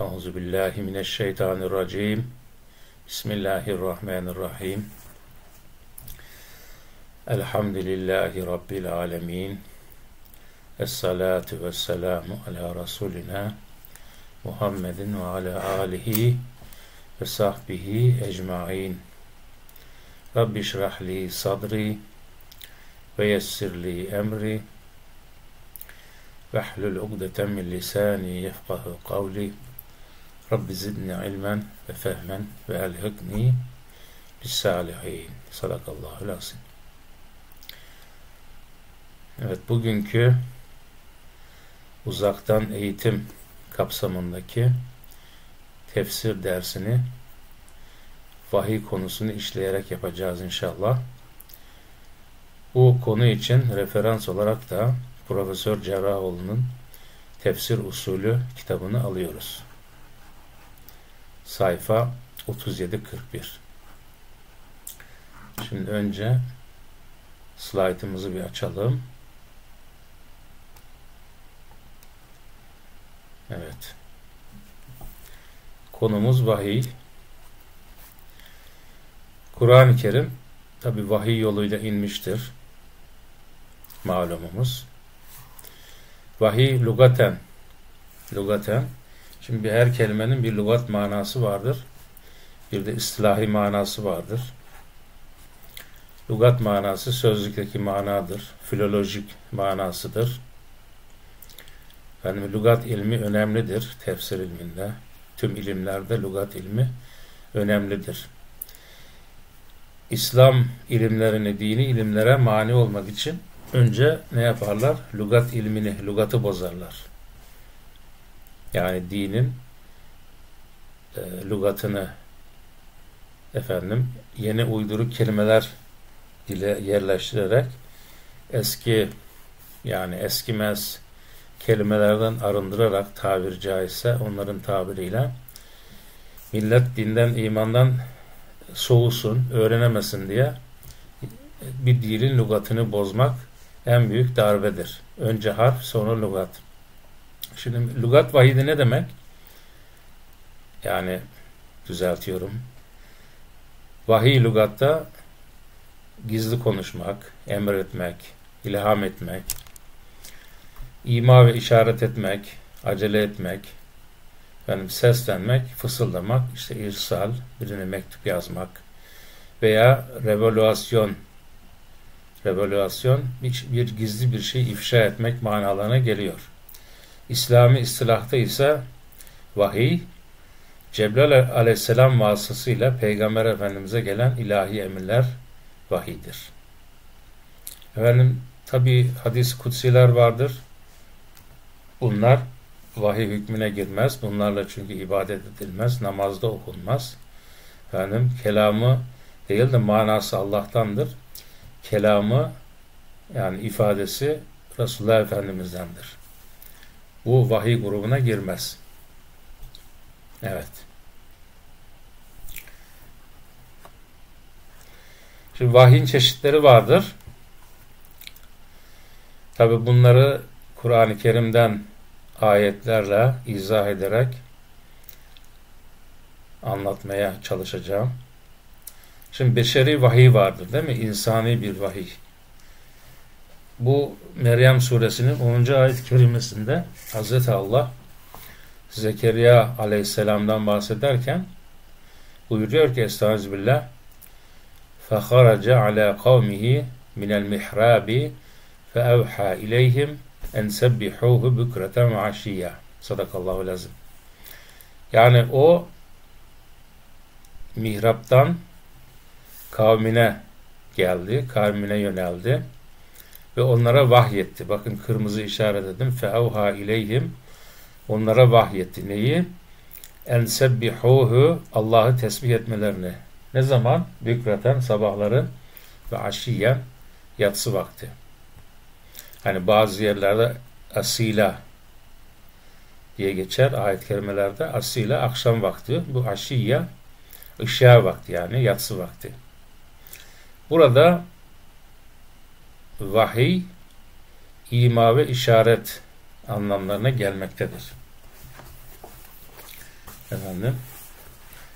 Euzubillahimineşşeytanirracim. Bismillahirrahmanirrahim. Elhamdülillahi Rabbil alemin. Esselatu vesselamu ala Rasulina Muhammedin ve ala alihi ve sahbihi ecmain. Rabbi şrahli sadri ve yessirli emri vehlül ugdeten min lisani yefkahu kavli. Rabbi zidni ilmen ve fehmen ve elhikni bissalihin. Sadakallahu lazim. Evet, bugünkü uzaktan eğitim kapsamındaki tefsir dersini vahiy konusunu işleyerek yapacağız inşallah. Bu konu için referans olarak da Profesör Cerrahoğlu'nun Tefsir Usulü kitabını alıyoruz. Sayfa 37-41. Şimdi önce slaytımızı bir açalım. Evet. Konumuz vahiy. Kur'an-ı Kerim tabi vahiy yoluyla inmiştir. Malumumuz. Vahiy lugaten. Şimdi her kelimenin bir lugat manası vardır. Bir de istilahi manası vardır. Lugat manası sözlükteki manadır. Filolojik manasıdır. Yani lugat ilmi önemlidir tefsir ilminde. Tüm ilimlerde lugat ilmi önemlidir. İslam ilimlerine, dini ilimlere mani olmak için önce ne yaparlar? Lugat ilmini, lugatı bozarlar. Yani dinin lugatını yeni uyduruk kelimeler ile yerleştirerek eskimez kelimelerden arındırarak, tabir caizse onların tabiriyle, millet dinden, imandan soğusun, öğrenemesin diye bir dilin lugatını bozmak en büyük darbedir. Önce harf, sonra lugat. Şimdi lugat vahiyde ne demek? Yani düzeltiyorum. Vahiy lugatta gizli konuşmak, emretmek, ilham etmek, ima ve işaret etmek, acele etmek, seslenmek, fısıldamak, irsal, birine mektup yazmak veya revolüasyon bir gizli bir şey ifşa etmek manalarına geliyor. İslami istilahta ise vahiy, Cebrail aleyhisselam vasıtasıyla Peygamber Efendimiz'e gelen ilahi emirler vahiydir. Tabi hadis-i kutsiler vardır. Bunlar vahiy hükmüne girmez. Bunlarla çünkü ibadet edilmez, namazda okunmaz. Kelamı değil de manası Allah'tandır. Kelamı, yani ifadesi Resulullah Efendimiz'dendir. Bu vahiy grubuna girmez. Evet. Şimdi vahyin çeşitleri vardır. Tabi bunları Kur'an-ı Kerim'den ayetlerle izah ederek anlatmaya çalışacağım. Şimdi beşeri vahiy vardır, değil mi? İnsani bir vahiy. Bu Meryem suresinin 10. ayet-i kerimesinde Hz. Allah Zekeriya aleyhisselamdan bahsederken buyuruyor ki Estağfirullah فَخَرَجَ عَلَى قَوْمِهِ مِنَ الْمِحْرَابِ فَاَوْحَى اِلَيْهِمْ اَنْ سَبِّحُوهُ بُكْرَةً وَعَشِيًّا. Sadakallahu lazım. Yani o mihraptan kavmine geldi, kavmine yöneldi ve onlara vahyetti. Bakın, kırmızı işaret ettim. فَاَوْهَا اِلَيْهِمْ. Onlara vahyetti. Neyi? اَنْ سَبِّحُوهُ. Allah'ı tesbih etmelerini. Ne zaman? Bükreten, sabahları ve aşiyen, yatsı vakti. Hani bazı yerlerde asila diye geçer. Ayet-i kerimelerde asila akşam vakti. Bu aşiye ışığa vakti, yani yatsı vakti. Burada vahiy, ima ve işaret anlamlarına gelmektedir. Efendim,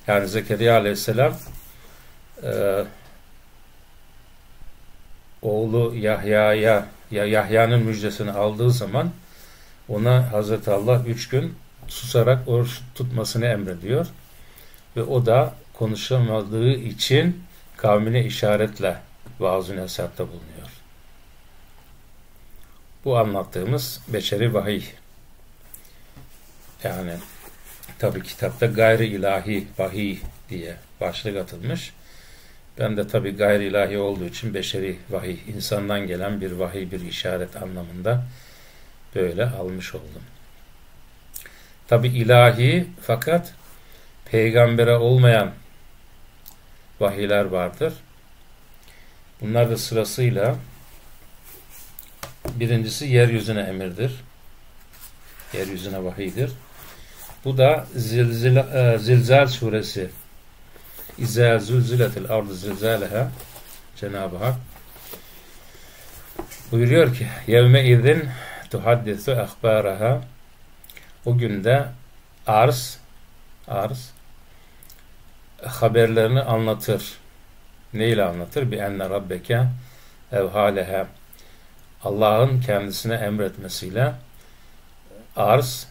yani Zekeriya aleyhisselam oğlu Yahya'ya, Yahya'nın müjdesini aldığı zaman ona Hazreti Allah 3 gün susarak oruç tutmasını emrediyor. Ve o da konuşamadığı için kavmine işaretle vaaz-ı nasihatte bulunuyor. Bu anlattığımız beşeri vahiy. Yani tabi kitapta gayri ilahi vahiy diye başlık atılmış. Ben de tabi gayri ilahi olduğu için beşeri vahiy, insandan gelen bir vahiy, bir işaret anlamında böyle almış oldum. Tabi ilahi fakat peygambere olmayan vahiyler vardır. Bunlar da sırasıyla birincisi yeryüzüne emirdir. Yeryüzüne vahiydir. Bu da Zilzal suresi. İzâ zülziletil ardı zilzâleha. Cenab-ı Hak buyuruyor ki yevme izin tuhaddisu ahbâraha. O günde arz haberlerini anlatır. Neyle anlatır? Bi enne rabbeke evhâleha. Allah'ın kendisine emretmesiyle arz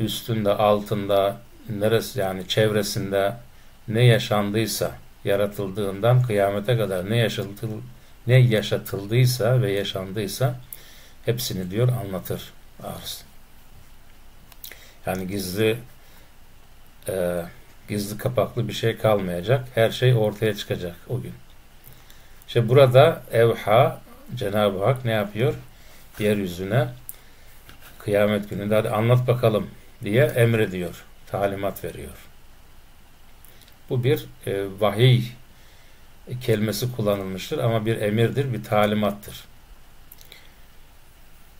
üstünde, altında, neresi yani çevresinde ne yaşandıysa, yaratıldığından kıyamete kadar ne yaşatıldıysa ve yaşandıysa hepsini diyor anlatır arz. Yani gizli kapaklı bir şey kalmayacak. Her şey ortaya çıkacak o gün. İşte burada evha, Cenab-ı Hak ne yapıyor? Yeryüzüne kıyamet gününde hadi anlat bakalım diye emrediyor. Talimat veriyor. Bu bir vahiy kelimesi kullanılmıştır ama bir emirdir, bir talimattır.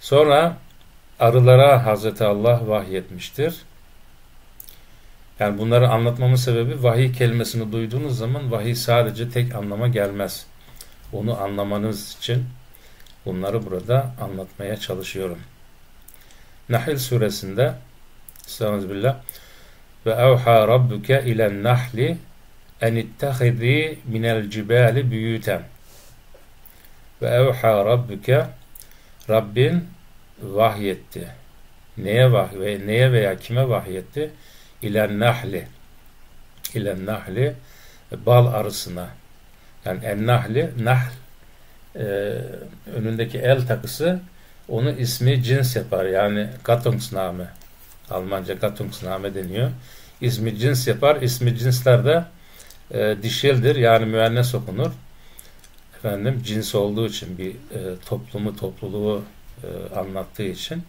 Sonra arılara Hazreti Allah vahyetmiştir. Yani bunları anlatmamın sebebi vahiy kelimesini duyduğunuz zaman vahiy sadece tek anlama gelmez. Onu anlamanız için bunları burada anlatmaya çalışıyorum. Nahil suresinde Estağfirullah ve evha rabbuke ilen nahli en ittehidi minel cibali büyüten ve evha rabbuke Rabbin vahyetti. Neye veya kime vahyetti? İlen nahli bal arısına. Yani en nahli, nahl önündeki el takısı onu ismi cins yapar. Yani Gattungsname. Almanca Gattungsname deniyor. İsmi cins yapar. İsmi cinsler de dişildir. Yani müennes okunur. Efendim cins olduğu için bir toplumu, topluluğu anlattığı için.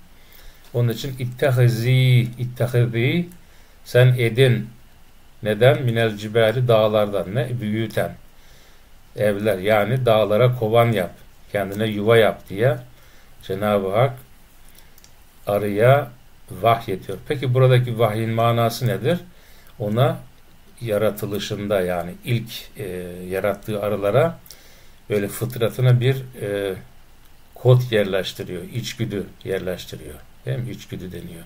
Onun için ittehizi sen edin. Neden? Minel cibali dağlardan. Ne? Büyüten. Evler yani dağlara kovan yap. Kendine yuva yap diye Cenab-ı Hak arıya vahyediyor. Peki buradaki vahyin manası nedir? Ona yaratılışında yani ilk yarattığı arılara böyle fıtratına bir kod yerleştiriyor. İçgüdü yerleştiriyor. Değil mi? İçgüdü deniyor.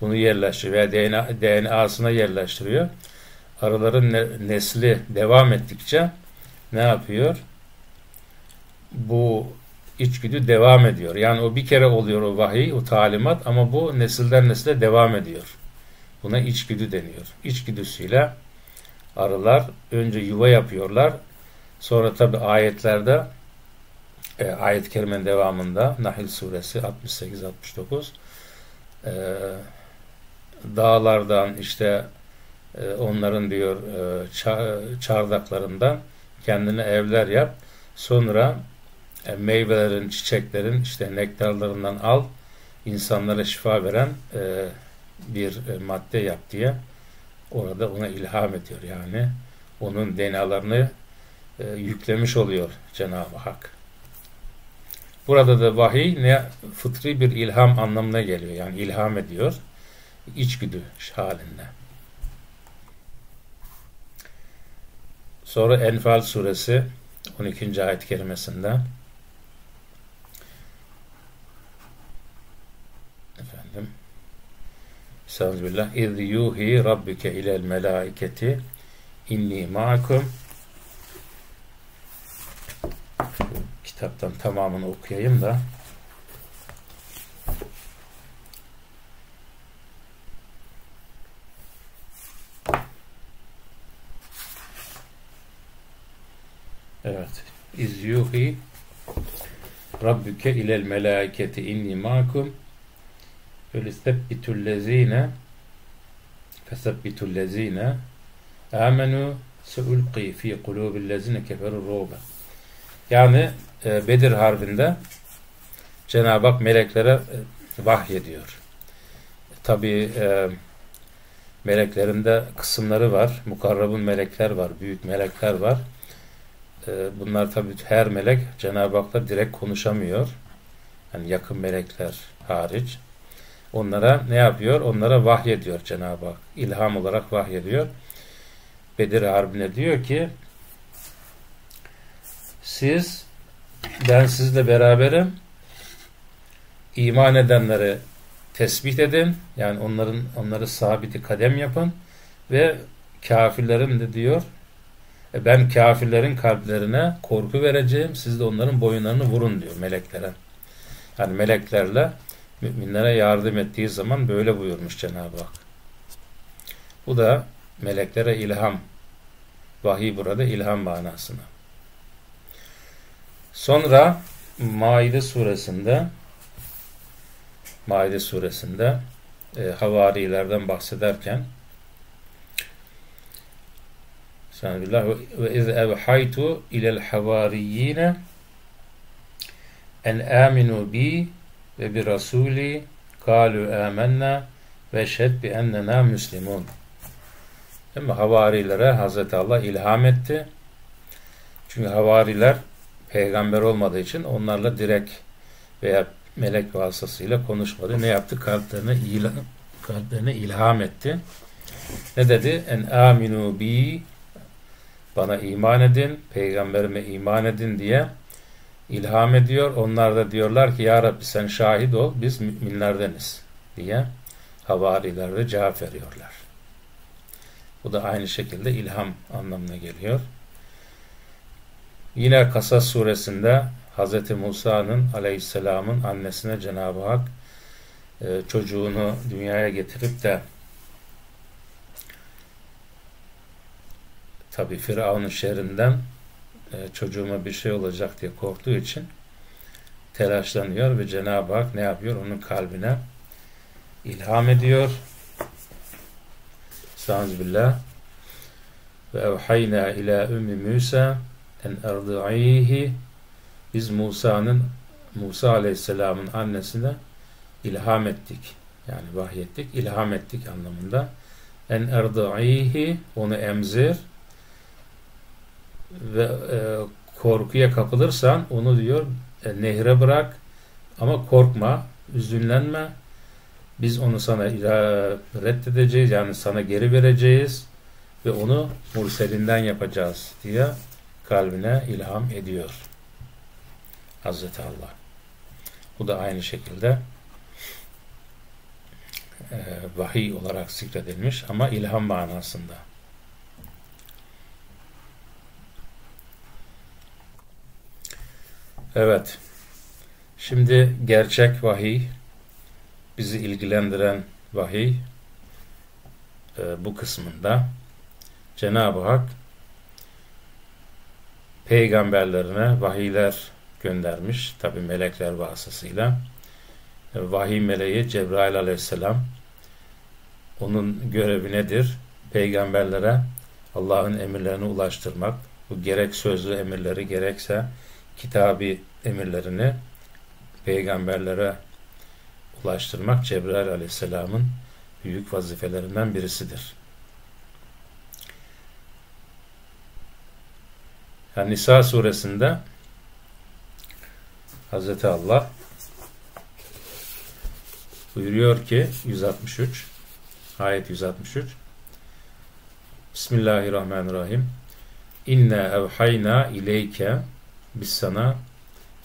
Bunu yerleştiriyor veya DNA'sına yerleştiriyor. Arıların nesli devam ettikçe ne yapıyor? Bu içgüdü devam ediyor. Yani o bir kere oluyor o vahiy, o talimat ama bu nesilden nesile devam ediyor. Buna içgüdü deniyor. İçgüdüsüyle arılar önce yuva yapıyorlar. Sonra tabi ayetlerde ayet-i kerimenin devamında Nahl suresi 68-69 dağlardan işte onların diyor çardaklarından kendine evler yap. Sonra meyvelerin, çiçeklerin, işte nektarlarından al. İnsanlara şifa veren bir madde yap diye orada ona ilham ediyor. Yani onun DNA'larını yüklemiş oluyor Cenab-ı Hak. Burada da vahiy ne fıtri bir ilham anlamına geliyor. Yani ilham ediyor. İçgüdü halinde. Sonra Enfal suresi 12. ayet-i kerimesinde Estağfirullah. İz yuhi rabbike ilel melaiketi inni ma'akum. Kitaptan tamamını okuyayım da. Evet. İz yuhi rabbike ilel melaiketi inni ma'akum. Felistebbitullezine fesebbitullezine amenu seulqi fi kulubillezine keferu ruba. Yani Bedir Harbi'nde Cenab-ı Hak meleklere vahyediyor. Tabi meleklerin de kısımları var. Mukarrabun melekler var. Büyük melekler var. Bunlar tabi her melek Cenab-ı Hak'la direkt konuşamıyor. Yani yakın melekler hariç. Onlara ne yapıyor? Onlara vahyediyor Cenab-ı Hak. İlham olarak vahyediyor. Bedir Harbi'ne diyor ki ben sizle beraberim. İman edenleri tesbih edin. Yani onları sabiti kadem yapın. Ve kafirlerin de diyor ben kafirlerin kalplerine korku vereceğim. Siz de onların boyunlarını vurun diyor meleklere. Yani meleklerle müminlere yardım ettiği zaman böyle buyurmuş Cenab-ı Hak. Bu da meleklere ilham. Vahiy burada ilham manasına. Sonra Maide suresinde havarilerden bahsederken ve iz evhaytu ilel havariyine en aminu bi ve bir rasuli kalu amenna ve şed bi ennena müslimun. Havarilere Hazreti Allah ilham etti. Çünkü havariler peygamber olmadığı için onlarla direkt veya melek vasıtasıyla konuşmadı. Ne yaptı? Kalplerine ilham etti. Ne dedi? En aminu bi, bana iman edin, peygamberime iman edin diye ilham ediyor. Onlar da diyorlar ki ya Rabbi sen şahit ol, biz müminlerdeniz diye havarilerle cevap veriyorlar. Bu da aynı şekilde ilham anlamına geliyor. Yine Kasas suresinde Hz. Musa'nın aleyhisselamın annesine Cenab-ı Hak çocuğunu dünyaya getirip de tabi Firavun'un şerrinden çocuğuma bir şey olacak diye korktuğu için telaşlanıyor ve Cenab-ı Hak ne yapıyor? Onun kalbine ilham ediyor. Estağfirullah. Ve evhayna ila ümmi Musa en erdi'ihi. Biz Musa Aleyhisselam'ın annesine ilham ettik. Yani vahyettik, ilham ettik anlamında. En erdi'ihi, onu emzir ve korkuya kapılırsan onu diyor nehre bırak ama korkma, üzünlenme, biz onu sana reddedeceğiz, yani sana geri vereceğiz ve onu murselinden yapacağız diye kalbine ilham ediyor Hazreti Allah. Bu da aynı şekilde vahiy olarak zikredilmiş ama ilham manasında. Evet. Şimdi gerçek vahiy, bizi ilgilendiren vahiy bu kısmında Cenab-ı Hak peygamberlerine vahiyler göndermiş. Tabi melekler vasıtasıyla. Vahiy meleği Cebrail aleyhisselam, onun görevi nedir? Peygamberlere Allah'ın emirlerini ulaştırmak. Bu gerek sözlü emirleri gerekse kitabi emirlerini peygamberlere ulaştırmak Cebrail aleyhisselamın büyük vazifelerinden birisidir. Yani Nisa suresinde Hazreti Allah buyuruyor ki 163 ayet 163 Bismillahirrahmanirrahim. İnne evhayna ileyke, biz sana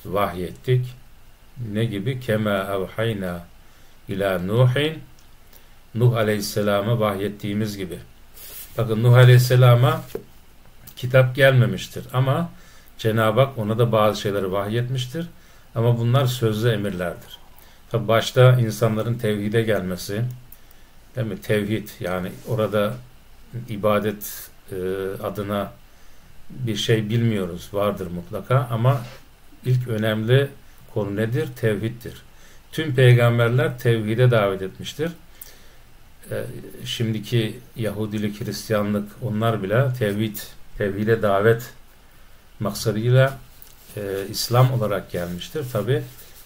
vahyettik. Ne gibi? Kema evhayna ila Nuhin. Nuh Aleyhisselam'a vahyettiğimiz gibi. Bakın Nuh Aleyhisselam'a kitap gelmemiştir ama Cenab-ı Hak ona da bazı şeyleri vahyetmiştir. Ama bunlar sözlü emirlerdir. Tabi başta insanların tevhide gelmesi, değil mi? Tevhid, yani orada ibadet adına bir şey bilmiyoruz, vardır mutlaka ama ilk önemli konu nedir? Tevhiddir. Tüm peygamberler tevhide davet etmiştir. Şimdiki Yahudilik, Hristiyanlık, onlar bile tevhide davet maksadıyla İslam olarak gelmiştir. Tabi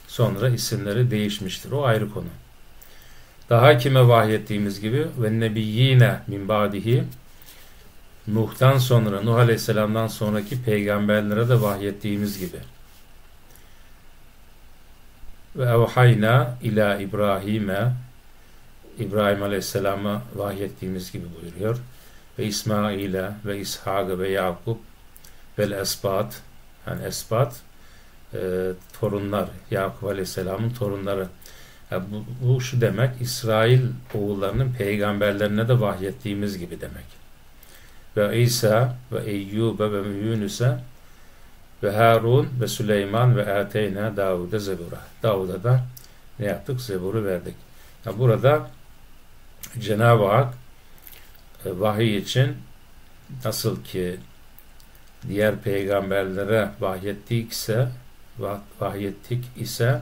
sonra isimleri değişmiştir. O ayrı konu. Daha kime vahyettiğimiz gibi ve nebiyyine min ba'dihi, Nuh'tan sonra, Nuh Aleyhisselam'dan sonraki peygamberlere de vahyettiğimiz gibi. Ve evhayna ila İbrahim'e, İbrahim Aleyhisselam'a vahyettiğimiz gibi buyuruyor. Ve İsmail'e ve İshag'e ve Yakup vel esbat, yani esbat torunlar, Yakup Aleyhisselam'ın torunları. Yani bu şu demek, İsrail oğullarının peygamberlerine de vahyettiğimiz gibi demek. Ve İsa ve Eyyübe ve Yunus'a ve Harun ve Süleyman ve Ateyna Davud'a Zebur'a. Davud'a da ne yaptık? Zebur'u verdik. Yani burada Cenab-ı Hak vahiy için nasıl ki diğer peygamberlere vahyettik ise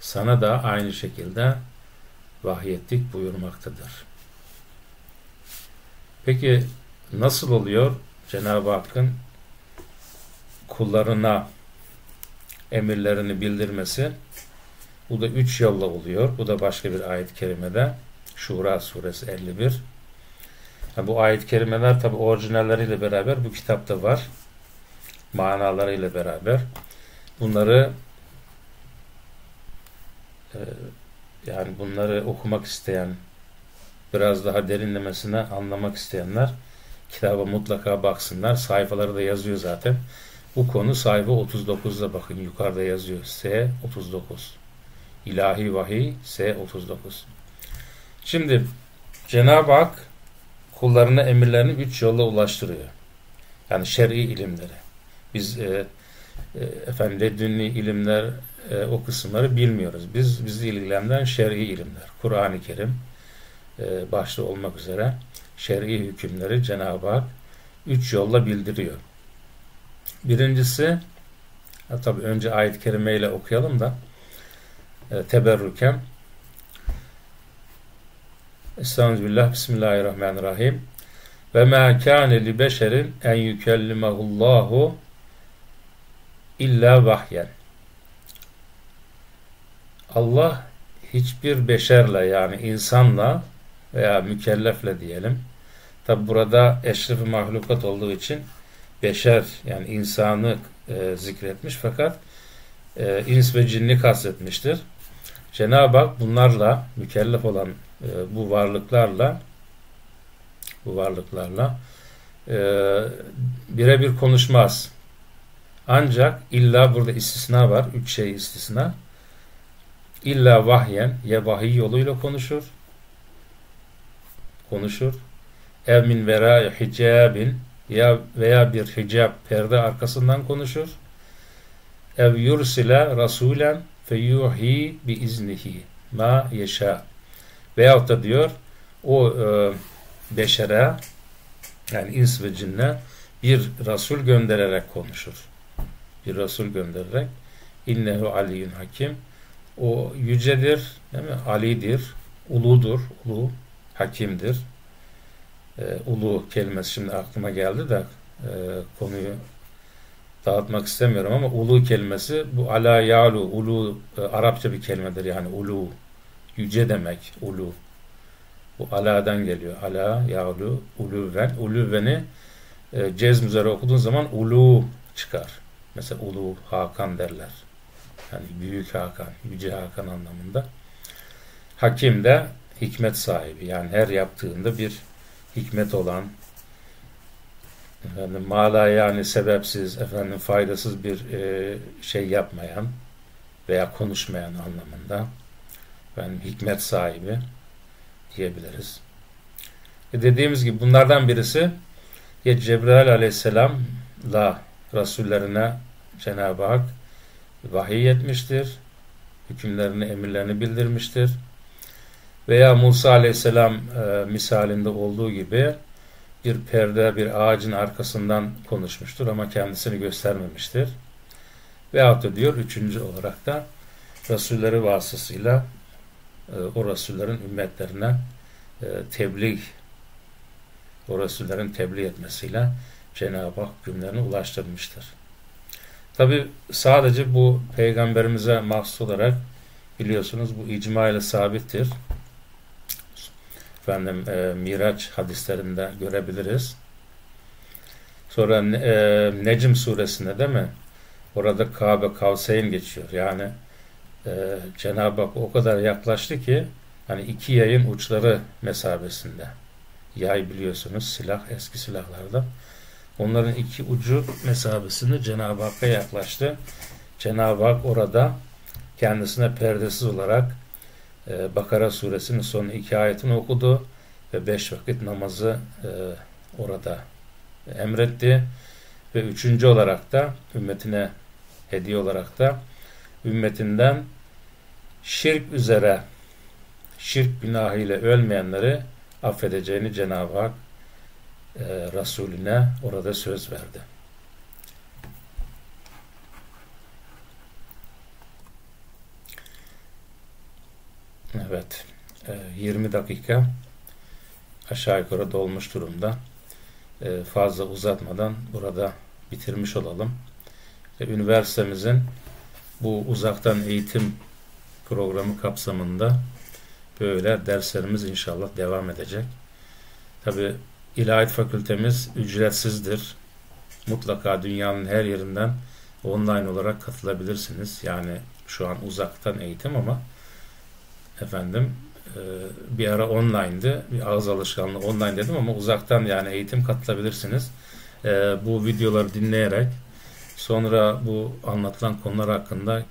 sana da aynı şekilde vahyettik buyurmaktadır. Peki nasıl oluyor Cenab-ı Hakk'ın kullarına emirlerini bildirmesi? Bu da 3 yolla oluyor. Bu da başka bir ayet-i kerimede. Şura suresi 51. Yani bu ayet-i kerimeler tabi orijinalleriyle beraber bu kitapta var. Manalarıyla beraber. Bunları yani bunları okumak isteyen, biraz daha derinlemesine anlamak isteyenler kitaba mutlaka baksınlar. Sayfaları da yazıyor zaten. Bu konu sayfa 39'da bakın. Yukarıda yazıyor. S39. İlahi vahiy S39. Şimdi Cenab-ı Hak kullarına emirlerini 3 yolla ulaştırıyor. Yani şer'i ilimleri. Biz dini ilimler o kısımları bilmiyoruz. Bizi ilgilendiren şer'i ilimler. Kur'an-ı Kerim başta olmak üzere şer'i hükümleri Cenab-ı Hak 3 yolla bildiriyor. Birincisi, tabi önce ayet-i kerimeyle okuyalım da teberrüken. Estağfirullah, bismillahirrahmanirrahim. Ve mâ kâne li beşerin en yükellimehullâhu illa vahyen. Allah hiçbir beşerle, yani insanla veya mükellefle diyelim. Tabi burada eşref-i mahlukat olduğu için beşer, yani insanı zikretmiş fakat ins ve cinni kastetmiştir. Cenab-ı Hak bunlarla, mükellef olan bu varlıklarla birebir konuşmaz. Ancak illa burada istisna var. 3 şey istisna. İlla vahyen, ya vahiy yoluyla konuşur. Ev min verâ hicabin, ya veya bir hicab, perde arkasından konuşur. Ev yursile rasulen feyuhi bi iznihi ma yeşâ. Veyahut da diyor o beşere, yani ins ve cinne bir rasul göndererek konuşur. Bir rasul göndererek. İnnehu aliyyun hakim. O yücedir, değil mi? Ali'dir, uludur, ulu, hakimdir. Ulu kelimesi şimdi aklıma geldi de konuyu dağıtmak istemiyorum ama ulu kelimesi bu ala ya'lu, ulu Arapça bir kelimedir, yani ulu, yüce demek, ulu. Bu ala'dan geliyor. Ala ya'lu, uluven. Uluveni cezm üzere okuduğun zaman ulu çıkar. Mesela ulu Hakan derler. Yani büyük Hakan, yüce Hakan anlamında. Hakim de hikmet sahibi. Yani her yaptığında bir hikmet olan, mala yani sebepsiz, faydasız bir şey yapmayan veya konuşmayan anlamında. Hikmet sahibi. diyebiliriz. Dediğimiz gibi bunlardan birisi Cebrail aleyhisselamla rasullerine Cenab-ı Hak vahiy etmiştir. Hükümlerini, emirlerini bildirmiştir. Veya Musa aleyhisselam misalinde olduğu gibi bir perde, bir ağacın arkasından konuşmuştur ama kendisini göstermemiştir. Veyahut da diyor üçüncü olarak da rasulleri vasıtasıyla o rasullerin ümmetlerine tebliğ, o rasullerin tebliğ etmesiyle Cenab-ı Hak hükümlerini ulaştırmıştır. Tabi sadece bu peygamberimize mahsus olarak biliyorsunuz bu icma ile sabittir. Efendim Miraç hadislerinde görebiliriz. Sonra Necim suresinde değil mi? Orada Kabe Kavseyn geçiyor. Yani Cenab-ı Hak o kadar yaklaştı ki hani iki yayın uçları mesabesinde. Yay biliyorsunuz silah, eski silahlarda. Onların iki ucu mesabesinde Cenab-ı Hakk'a yaklaştı. Cenab-ı Hak orada kendisine perdesiz olarak Bakara suresinin son iki ayetini okudu ve 5 vakit namazı orada emretti. Ve üçüncü olarak da ümmetine hediye olarak da ümmetinden şirk üzere, şirk günahıyla ölmeyenleri affedeceğini Cenab-ı Hak Resulüne orada söz verdi. Evet, 20 dakika aşağı yukarı dolmuş durumda. Fazla uzatmadan burada bitirmiş olalım. Üniversitemizin bu uzaktan eğitim programı kapsamında böyle derslerimiz inşallah devam edecek. Tabi İlahiyat Fakültemiz ücretsizdir. Mutlaka dünyanın her yerinden online olarak katılabilirsiniz. Yani şu an uzaktan eğitim ama efendim bir ara online'dı. Bir ağız alışkanlığı online dedim ama uzaktan yani eğitim katılabilirsiniz. Bu videoları dinleyerek sonra bu anlatılan konular hakkında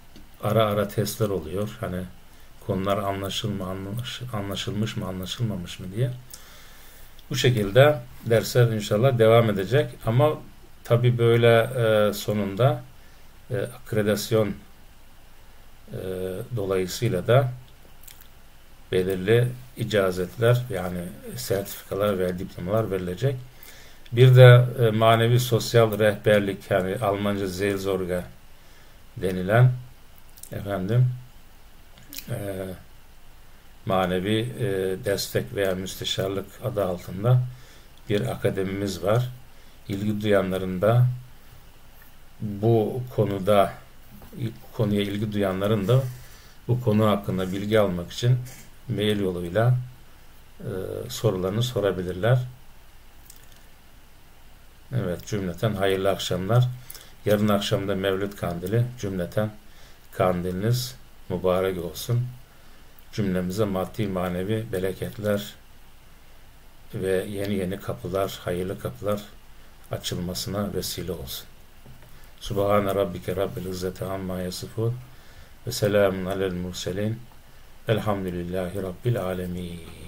ara ara testler oluyor. Hani konular anlaşılmış mı anlaşılmamış mı diye. Bu şekilde dersler inşallah devam edecek. Ama tabi böyle sonunda akredasyon dolayısıyla da belirli icazetler yani sertifikalar ve diplomalar verilecek. Bir de manevi sosyal rehberlik yani Almanca Seelsorge denilen efendim manevi destek veya müsteşarlık adı altında bir akademimiz var. İlgi duyanların da bu konuya ilgi duyanların da bu konu hakkında bilgi almak için mail yoluyla sorularını sorabilirler. Evet, cümleten hayırlı akşamlar. Yarın akşamda Mevlid Kandili, cümleten kandiliniz mübarek olsun. Cümlemize maddi manevi bereketler ve yeni kapılar, hayırlı kapılar açılmasına vesile olsun. Subhane rabbike rabbil izzeti amma yasifun ve selamun alel murselin. Elhamdülillahi rabbil alemin.